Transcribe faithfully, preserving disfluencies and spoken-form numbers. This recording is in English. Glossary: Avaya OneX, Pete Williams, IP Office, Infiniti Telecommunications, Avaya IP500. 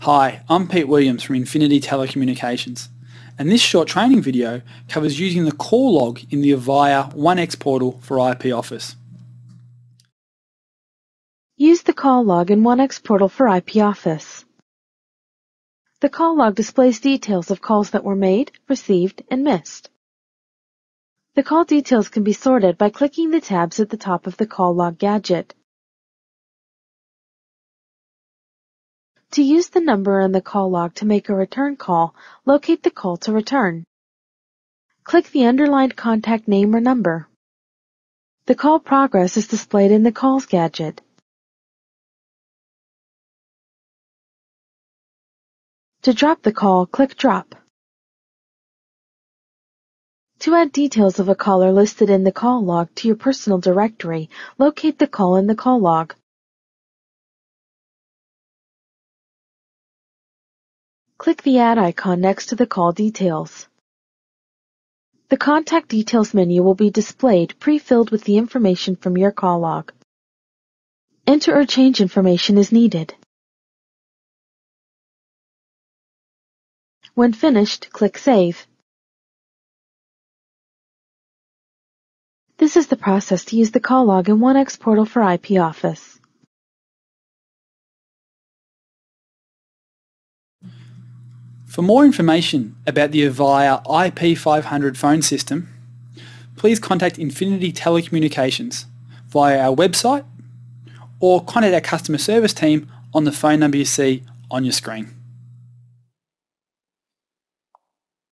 Hi, I'm Pete Williams from Infiniti Telecommunications, and this short training video covers using the call log in the Avaya OneX portal for I P Office. Use the call log in OneX portal for I P Office. The call log displays details of calls that were made, received, and missed. The call details can be sorted by clicking the tabs at the top of the call log gadget. To use the number in the call log to make a return call, locate the call to return. Click the underlined contact name or number. The call progress is displayed in the Calls gadget. To drop the call, click Drop. To add details of a caller listed in the call log to your personal directory, locate the call in the call log. Click the add icon next to the call details. The contact details menu will be displayed pre-filled with the information from your call log. Enter or change information as needed. When finished, click Save. This is the process to use the call log in OneX portal for I P Office. For more information about the Avaya I P five hundred phone system, please contact Infiniti Telecommunications via our website or contact our customer service team on the phone number you see on your screen.